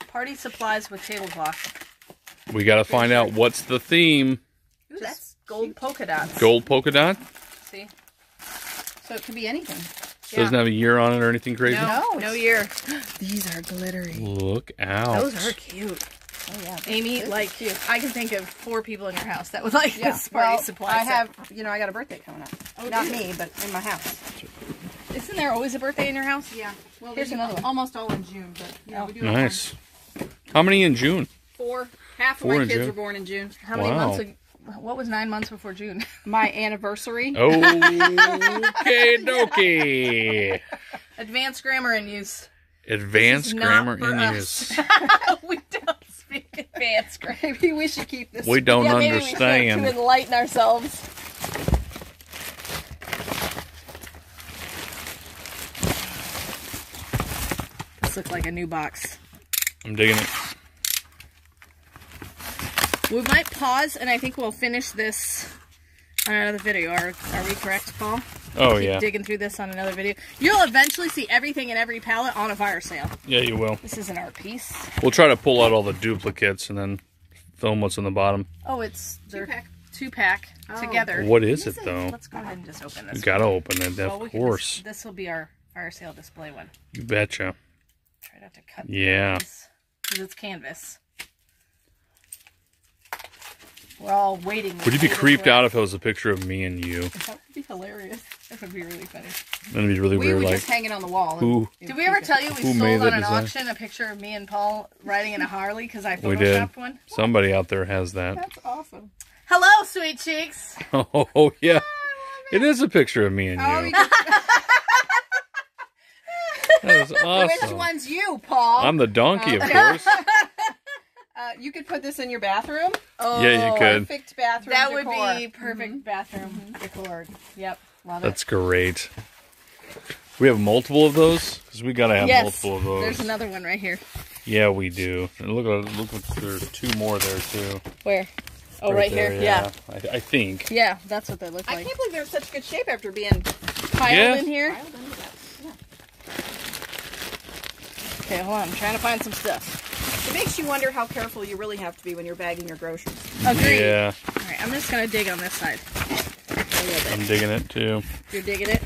Party supplies with tablecloth. We got to find out what's the theme. Ooh, that's gold polka dots. Gold polka dot? See? So it could be anything. Yeah. Doesn't have a year on it or anything crazy? No, no year. These are glittery. Look out. Those are cute. Oh, yeah. Amy, like, cute. I can think of 4 people in your house that would like this party supply set. I have, you know, I got a birthday coming up. Oh, not me, but in my house. Isn't there always a birthday in your house? Yeah. Well, there's another one. Almost all in June, but, you know, we do. Nice. How many in June? Four. Half of my kids were born in June. How many months ago? What was 9 months before June? My anniversary. Okay, dokie. Advanced grammar in use. Advanced grammar in use. We don't speak advanced grammar. Maybe we should keep this. We don't understand. Maybe we should to enlighten ourselves. This looks like a new box. I'm digging it. We might pause, and I think we'll finish this on another video. Are we correct, Paul? Oh, yeah. Keep digging through this on another video. You'll eventually see everything in every pallet on a fire sale. Yeah, you will. This is an art piece. We'll try to pull out all the duplicates and then film what's in the bottom. Oh, it's two-pack together. What is it, though? Let's go ahead and just open this. You got to open it, of course. This will be our fire sale display one. You betcha. Try not to cut these, because it's canvas. We're all waiting. Would you be creeped out if it was a picture of me and you? That would be hilarious. That would be really funny. That would be really weird. We were just hanging on the wall. Did we ever tell you we sold on an auction a picture of me and Paul riding in a Harley because I photoshopped one? Somebody out there has that. That's awesome. Hello, sweet cheeks. Oh, yeah. It is a picture of me and you. That is awesome. Which one's you, Paul? I'm the donkey, of course. You could put this in your bathroom. Oh, yeah, you could. Perfect bathroom decor. That would be perfect bathroom decor. Yep, love it. That's great. We have multiple of those because we gotta have multiple of those. There's another one right here. Yeah, we do. And look, there's two more there too. Where? Oh, right here. Yeah. I think. Yeah, that's what they look like. I can't believe they're in such good shape after being piled in here. Piled into that. Yeah. Okay, hold on. I'm trying to find some stuff. It makes you wonder how careful you really have to be when you're bagging your groceries. Agreed. Yeah. All right, I'm just going to dig on this side a little bit. I'm digging it, too. You're digging it?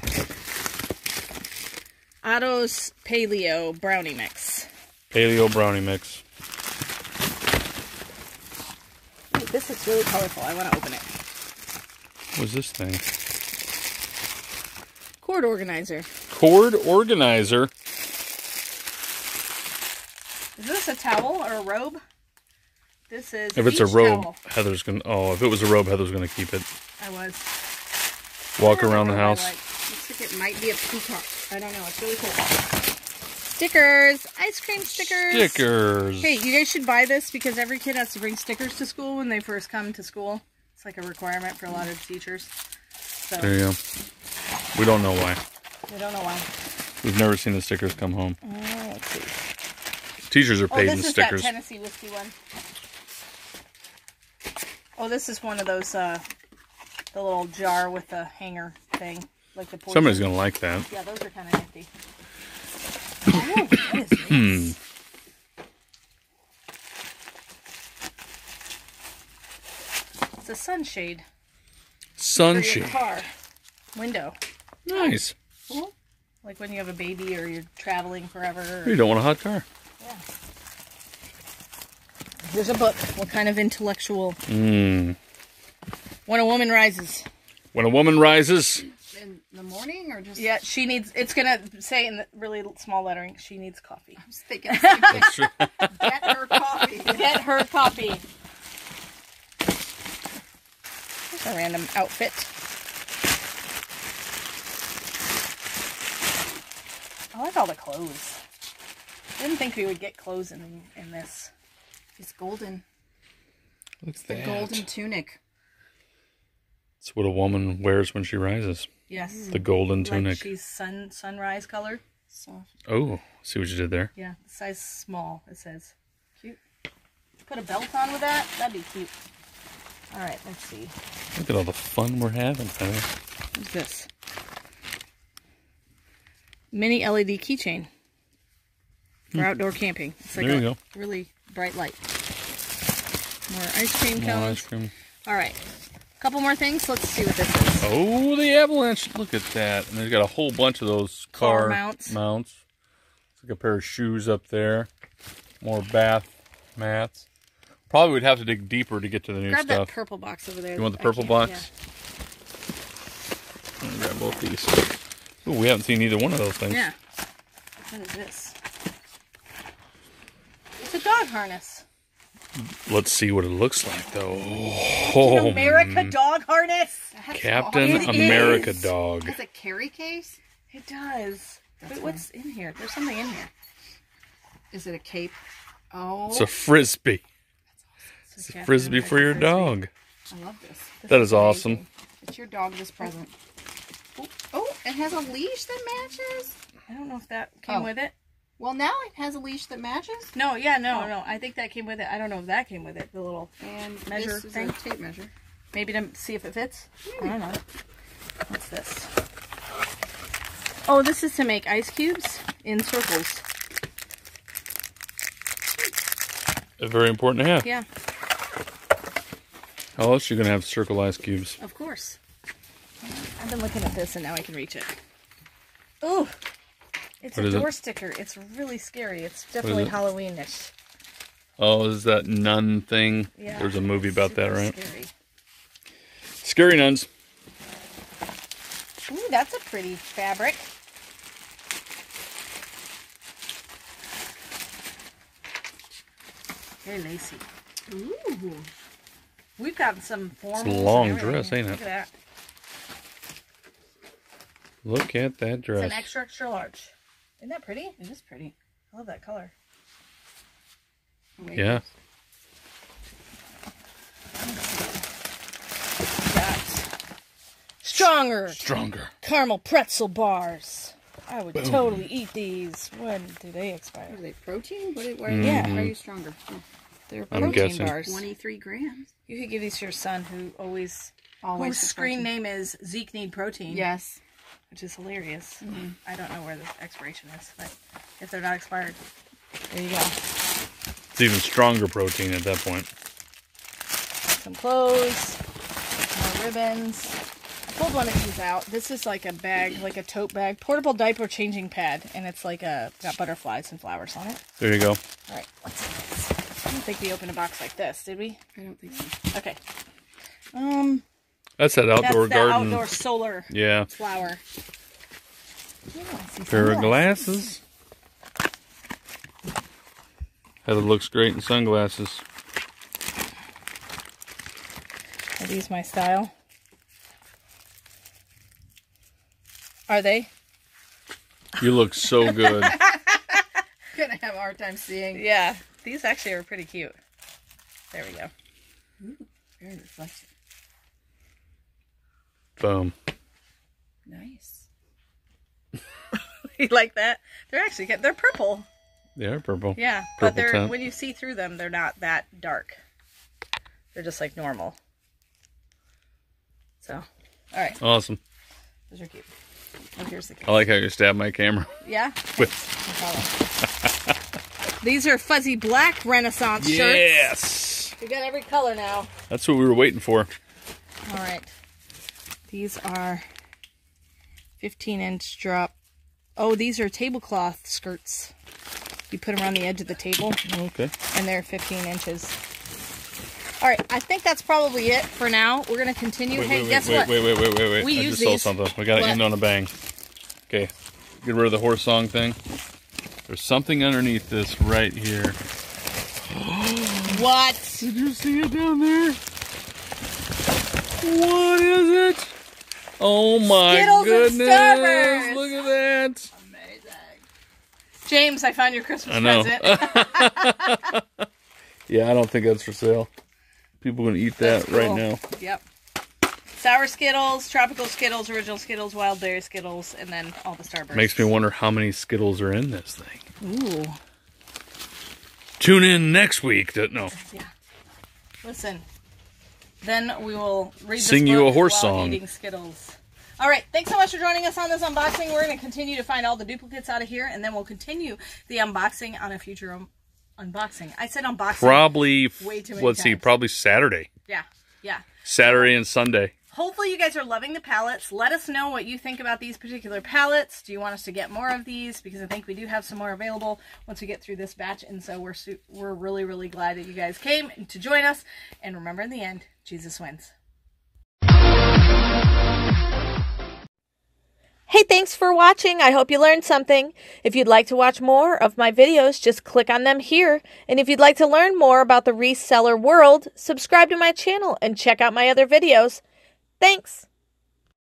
Otto's Paleo Brownie Mix. Paleo Brownie Mix. Ooh, this is really colorful. I want to open it. What is this thing? Cord organizer. Cord organizer? Is this a towel or a robe? This is. If it's a robe, Heather's gonna. Oh, if it was a robe, Heather's gonna keep it. I was. Walk around the house. Looks like it might be a peacock. I don't know. It's really cool. Stickers, ice cream stickers. Stickers. Hey, you guys should buy this because every kid has to bring stickers to school when they first come to school. It's like a requirement for a lot of teachers. So. There you go. We don't know why. We don't know why. We've never seen the stickers come home. Oh, let's see. Teachers are paid in stickers. This is that Tennessee whiskey one. Oh, this is one of those, the little jar with the hanger thing. Like the portion. Somebody's going to like that. Yeah, those are kind of nifty. Oh, that is nice. It's a sunshade. Sunshade. For your car window. Nice. Cool. Like when you have a baby or you're traveling forever. Or you don't want a hot car. Yeah. Here's a book. What kind of intellectual? When a woman rises. When a woman rises. In the morning or just? Yeah, she needs. It's gonna say in the really small lettering. She needs coffee. I was thinking. That's true. Get her coffee. Get her coffee. Here's a random outfit. I like all the clothes. Didn't think we would get clothes in this. It's golden. What's that? The golden tunic. It's what a woman wears when she rises. Yes. The golden tunic. Like she's sunrise color. Soft. Oh, see what you did there? Yeah, size small, it says. Cute. Put a belt on with that. That'd be cute. All right, let's see. Look at all the fun we're having, honey. What's this? Mini LED keychain. For outdoor camping. It's like a really bright light. More ice cream cones. All right. A couple more things. Let's see what this is. Oh, the avalanche. Look at that. And they've got a whole bunch of those car mounts. It's like a pair of shoes up there. More bath mats. Probably would have to dig deeper to get to the new stuff. Grab that purple box over there. You want the purple box? Yeah. I'm going to grab both these. Ooh, we haven't seen either one of those things. Yeah. What is this? It's a dog harness. Let's see what it looks like, though. Oh, America dog harness. That's Captain America is. Dog. Does it carry case? It does. That's Wait, what's in here? There's something in here. Is it a cape? Oh. It's a frisbee. That's awesome. It's a frisbee for your dog. I love this. That is awesome. It's your dog this present. Oh, oh, it has a leash that matches. I don't know if that came with it. Well, now it has a leash that matches? No, yeah, no, no. I think that came with it. I don't know if that came with it. The little measure thing. This is a tape measure. Maybe to see if it fits? Maybe. I don't know. What's this? Oh, this is to make ice cubes in circles. Very important to have. Yeah. How else are you going to have circle ice cubes? Of course. I've been looking at this and now I can reach it. Ooh! It's a door sticker. It's really scary. It's definitely Halloweenish. Oh, is that nun thing? Yeah. There's a movie about that, right? Scary. Scary nuns. Ooh, that's a pretty fabric. Very lacy. Ooh. We've got some formal. It's a long dress, ain't it? Look at that. Look at that dress. It's an extra, extra large. Isn't that pretty? It is pretty. I love that color. Maybe. Yeah. Stronger. Caramel pretzel bars. I would totally eat these. When do they expire? Are they protein? Why are you stronger? Oh. They're protein bars. 23 grams. You could give these to your son who always whose screen name is Zeke Need Protein. Yes. Which is hilarious. Mm-hmm. I don't know where the expiration is, but if they're not expired, there you go. It's even stronger protein at that point. Some clothes, more ribbons. I pulled one of these out. This is like a bag, like a tote bag, portable diaper changing pad, and it's like got butterflies and flowers on it. There you go. All right, what's this? I don't think we opened a box like this, did we? I don't think so. Okay. That's that outdoor garden. Outdoor solar flower. Yeah, pair of glasses. Heather looks great in sunglasses. Are these my style? Are they? You look so good. I'm going to have a hard time seeing. Yeah. These actually are pretty cute. There we go. Ooh, very reflective. Boom. Nice. You like that? They're purple. They are purple. Yeah, but when you see through them, they're not that dark. They're just like normal. So, all right. Awesome. Those are cute. Oh, here's the camera. I like how you stab my camera. Yeah. These are fuzzy black Renaissance shirts. Yes. We got every color now. That's what we were waiting for. All right. These are 15-inch drop. Oh, these are tablecloth skirts. You put them on the edge of the table. Okay. And they're 15 inches. All right, I think that's probably it for now. We're going to continue. Hey, guess what? Wait. I just saw something. We got to end on a bang. Okay. Get rid of the horse song thing. There's something underneath this right here. What? Did you see it down there? What is it? Oh my goodness! And look at that! Amazing, James. I found your Christmas present. Yeah, I don't think that's for sale. People are gonna eat that right now. Yep. Sour Skittles, tropical Skittles, original Skittles, wild berry Skittles, and then all the Starburst. Makes me wonder how many Skittles are in this thing. Ooh. Tune in next week. Yeah. Listen. Then we will read this Sing you a horse song. Eating Skittles. All right, thanks so much for joining us on this unboxing. We're going to continue to find all the duplicates out of here, and then we'll continue the unboxing on a future unboxing. I said unboxing. Probably, way too many times. Probably Saturday. Yeah. Saturday and Sunday. Hopefully you guys are loving the palettes. Let us know what you think about these particular palettes. Do you want us to get more of these? Because I think we do have some more available once we get through this batch. And so we're really, really glad that you guys came to join us. And remember, in the end, Jesus wins. Hey, thanks for watching. I hope you learned something. If you'd like to watch more of my videos, just click on them here. And if you'd like to learn more about the reseller world, subscribe to my channel and check out my other videos. Thanks.